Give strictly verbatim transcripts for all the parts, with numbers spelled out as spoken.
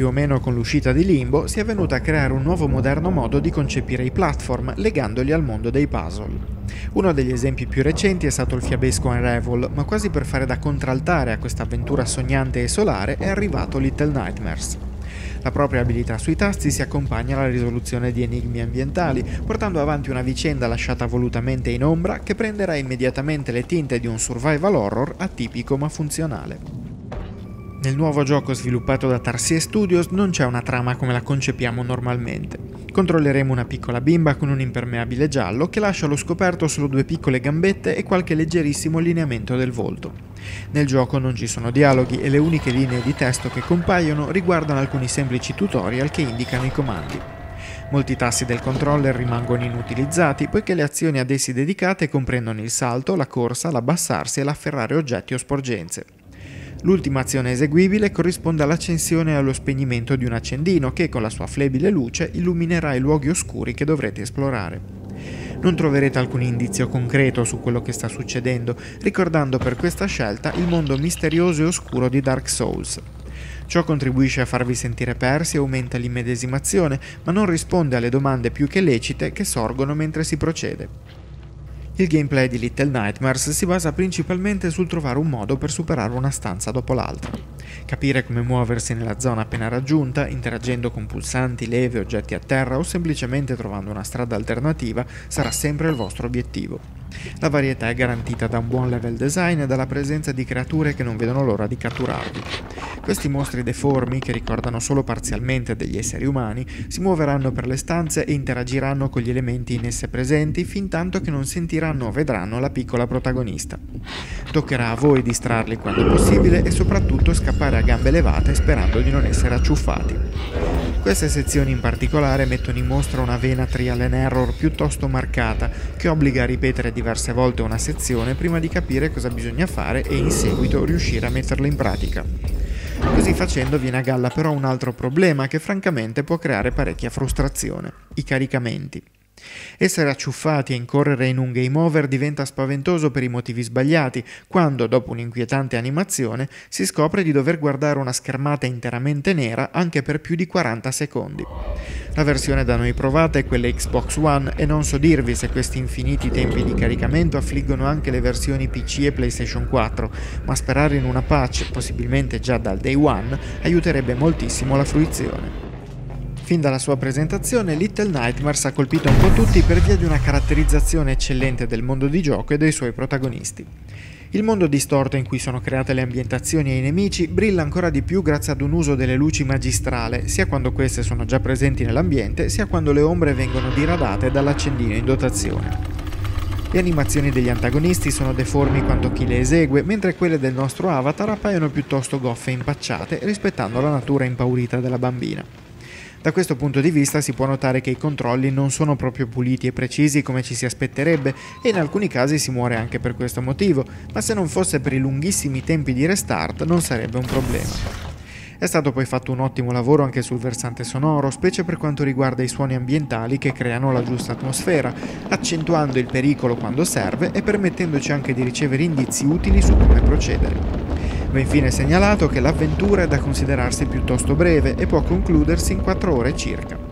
più o meno con l'uscita di Limbo, si è venuta a creare un nuovo moderno modo di concepire i platform legandoli al mondo dei puzzle. Uno degli esempi più recenti è stato il fiabesco Unravel, ma quasi per fare da contraltare a questa avventura sognante e solare è arrivato Little Nightmares. La propria abilità sui tasti si accompagna alla risoluzione di enigmi ambientali, portando avanti una vicenda lasciata volutamente in ombra che prenderà immediatamente le tinte di un survival horror atipico ma funzionale. Nel nuovo gioco sviluppato da Tarsier Studios non c'è una trama come la concepiamo normalmente. Controlleremo una piccola bimba con un impermeabile giallo che lascia allo scoperto solo due piccole gambette e qualche leggerissimo lineamento del volto. Nel gioco non ci sono dialoghi e le uniche linee di testo che compaiono riguardano alcuni semplici tutorial che indicano i comandi. Molti tasti del controller rimangono inutilizzati poiché le azioni ad essi dedicate comprendono il salto, la corsa, l'abbassarsi e l'afferrare oggetti o sporgenze. L'ultima azione eseguibile corrisponde all'accensione e allo spegnimento di un accendino che con la sua flebile luce illuminerà i luoghi oscuri che dovrete esplorare. Non troverete alcun indizio concreto su quello che sta succedendo, ricordando per questa scelta il mondo misterioso e oscuro di Dark Souls. Ciò contribuisce a farvi sentire persi e aumenta l'immedesimazione, ma non risponde alle domande più che lecite che sorgono mentre si procede. Il gameplay di Little Nightmares si basa principalmente sul trovare un modo per superare una stanza dopo l'altra, capire come muoversi nella zona appena raggiunta, interagendo con pulsanti, leve, oggetti a terra o semplicemente trovando una strada alternativa sarà sempre il vostro obiettivo. La varietà è garantita da un buon level design e dalla presenza di creature che non vedono l'ora di catturarvi. Questi mostri deformi, che ricordano solo parzialmente degli esseri umani, si muoveranno per le stanze e interagiranno con gli elementi in esse presenti fintanto che non sentiranno o vedranno la piccola protagonista. Toccherà a voi distrarli quando possibile e soprattutto scappare a gambe levate sperando di non essere acciuffati. Queste sezioni in particolare mettono in mostra una vena trial and error piuttosto marcata che obbliga a ripetere diverse volte una sezione prima di capire cosa bisogna fare e in seguito riuscire a metterla in pratica. Così facendo viene a galla però un altro problema che francamente può creare parecchia frustrazione: i caricamenti. Essere acciuffati e incorrere in un game over diventa spaventoso per i motivi sbagliati, quando, dopo un'inquietante animazione, si scopre di dover guardare una schermata interamente nera anche per più di quaranta secondi. La versione da noi provata è quella Xbox One e non so dirvi se questi infiniti tempi di caricamento affliggono anche le versioni P C e PlayStation quattro, ma sperare in una patch, possibilmente già dal day one, aiuterebbe moltissimo la fruizione. Fin dalla sua presentazione, Little Nightmares ha colpito un po' tutti per via di una caratterizzazione eccellente del mondo di gioco e dei suoi protagonisti. Il mondo distorto in cui sono create le ambientazioni e i nemici brilla ancora di più grazie ad un uso delle luci magistrale, sia quando queste sono già presenti nell'ambiente, sia quando le ombre vengono diradate dall'accendino in dotazione. Le animazioni degli antagonisti sono deformi quanto chi le esegue, mentre quelle del nostro avatar appaiono piuttosto goffe e impacciate, rispettando la natura impaurita della bambina. Da questo punto di vista si può notare che i controlli non sono proprio puliti e precisi come ci si aspetterebbe e in alcuni casi si muore anche per questo motivo, ma se non fosse per i lunghissimi tempi di restart non sarebbe un problema. È stato poi fatto un ottimo lavoro anche sul versante sonoro, specie per quanto riguarda i suoni ambientali che creano la giusta atmosfera, accentuando il pericolo quando serve e permettendoci anche di ricevere indizi utili su come procedere. Va infine segnalato che l'avventura è da considerarsi piuttosto breve e può concludersi in quattro ore circa.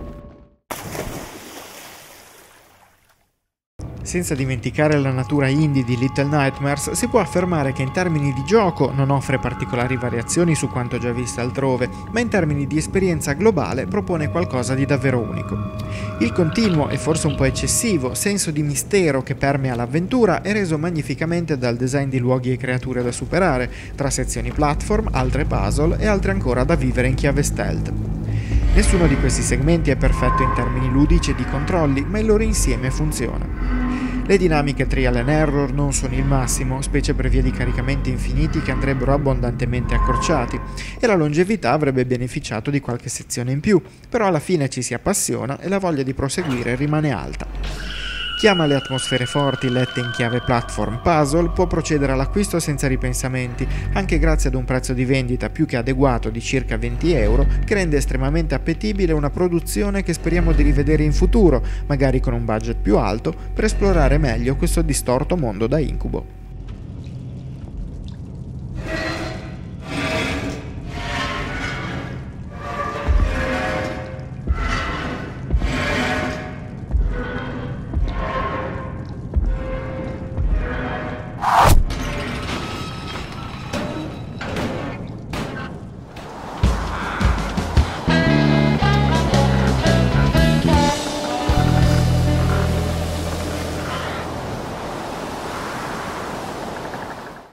Senza dimenticare la natura indie di Little Nightmares, si può affermare che in termini di gioco non offre particolari variazioni su quanto già visto altrove, ma in termini di esperienza globale propone qualcosa di davvero unico. Il continuo e forse un po' eccessivo senso di mistero che permea l'avventura è reso magnificamente dal design di luoghi e creature da superare, tra sezioni platform, altre puzzle e altre ancora da vivere in chiave stealth. Nessuno di questi segmenti è perfetto in termini ludici e di controlli, ma il loro insieme funziona. Le dinamiche trial and error non sono il massimo, specie per via di caricamenti infiniti che andrebbero abbondantemente accorciati, e la longevità avrebbe beneficiato di qualche sezione in più, però alla fine ci si appassiona e la voglia di proseguire rimane alta. Chi ama le atmosfere forti lette in chiave platform puzzle può procedere all'acquisto senza ripensamenti, anche grazie ad un prezzo di vendita più che adeguato di circa venti euro, che rende estremamente appetibile una produzione che speriamo di rivedere in futuro, magari con un budget più alto, per esplorare meglio questo distorto mondo da incubo.